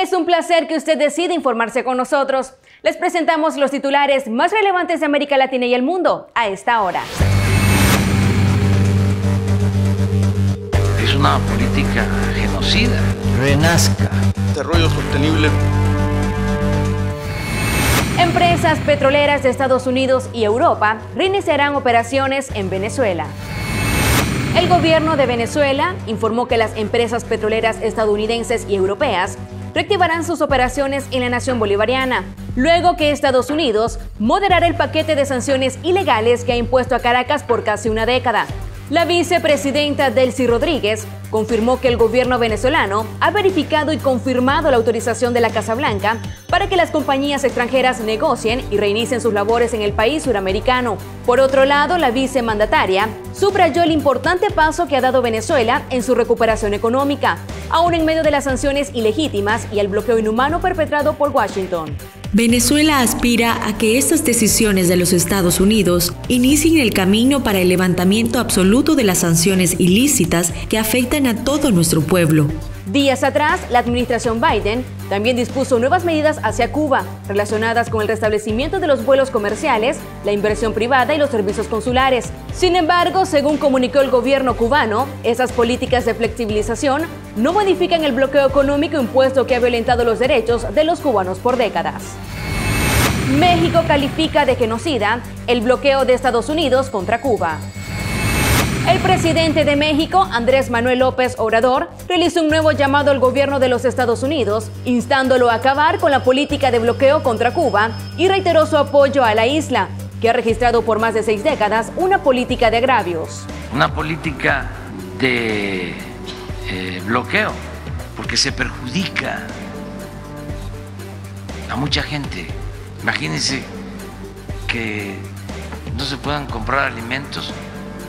Es un placer que usted decida informarse con nosotros. Les presentamos los titulares más relevantes de América Latina y el mundo a esta hora. Es una política genocida. Renazca. Desarrollo sostenible. Empresas petroleras de Estados Unidos y Europa reiniciarán operaciones en Venezuela. El gobierno de Venezuela informó que las empresas petroleras estadounidenses y europeas reactivarán sus operaciones en la nación bolivariana, luego que Estados Unidos moderará el paquete de sanciones ilegales que ha impuesto a Caracas por casi una década. La vicepresidenta Delcy Rodríguez confirmó que el gobierno venezolano ha verificado y confirmado la autorización de la Casa Blanca para que las compañías extranjeras negocien y reinicien sus labores en el país suramericano. Por otro lado, la vicemandataria subrayó el importante paso que ha dado Venezuela en su recuperación económica, aún en medio de las sanciones ilegítimas y el bloqueo inhumano perpetrado por Washington. Venezuela aspira a que estas decisiones de los Estados Unidos inicien el camino para el levantamiento absoluto de las sanciones ilícitas que afectan a todo nuestro pueblo. Días atrás, la administración Biden también dispuso nuevas medidas hacia Cuba relacionadas con el restablecimiento de los vuelos comerciales, la inversión privada y los servicios consulares. Sin embargo, según comunicó el gobierno cubano, esas políticas de flexibilización no modifican el bloqueo económico impuesto que ha violentado los derechos de los cubanos por décadas. México califica de genocida el bloqueo de Estados Unidos contra Cuba. El presidente de México, Andrés Manuel López Obrador, realizó un nuevo llamado al gobierno de los Estados Unidos, instándolo a acabar con la política de bloqueo contra Cuba y reiteró su apoyo a la isla, que ha registrado por más de 6 décadas una política de agravios. Una política de bloqueo, porque se perjudica a mucha gente. Imagínense que no se puedan comprar alimentos.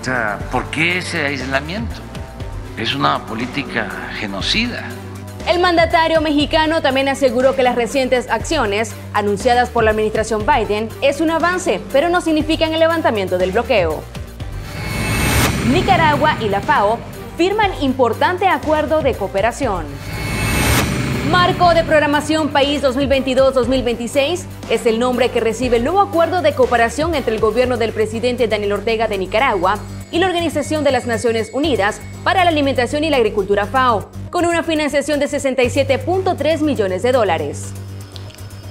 O sea, ¿por qué ese aislamiento? Es una política genocida. El mandatario mexicano también aseguró que las recientes acciones anunciadas por la administración Biden es un avance, pero no significan el levantamiento del bloqueo. Nicaragua y la FAO firman importante acuerdo de cooperación. Marco de Programación País 2022-2026 es el nombre que recibe el nuevo acuerdo de cooperación entre el gobierno del presidente Daniel Ortega de Nicaragua y la Organización de las Naciones Unidas para la Alimentación y la Agricultura FAO, con una financiación de $67.3 millones.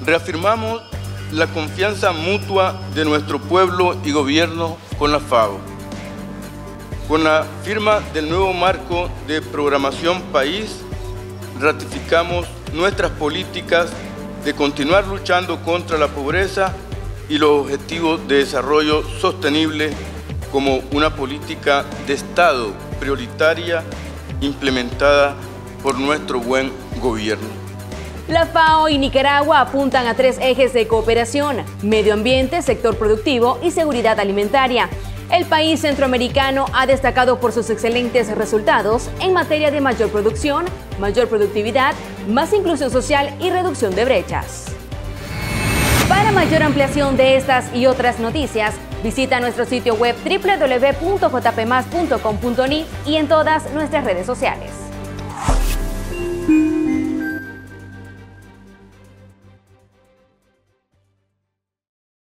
Reafirmamos la confianza mutua de nuestro pueblo y gobierno con la FAO. Con la firma del nuevo Marco de Programación País, ratificamos nuestras políticas de continuar luchando contra la pobreza y los objetivos de desarrollo sostenible como una política de Estado prioritaria implementada por nuestro buen gobierno. La FAO y Nicaragua apuntan a 3 ejes de cooperación: medio ambiente, sector productivo y seguridad alimentaria. El país centroamericano ha destacado por sus excelentes resultados en materia de mayor producción, mayor productividad, más inclusión social y reducción de brechas. Para mayor ampliación de estas y otras noticias, visita nuestro sitio web www.jpmas.com.ni y en todas nuestras redes sociales.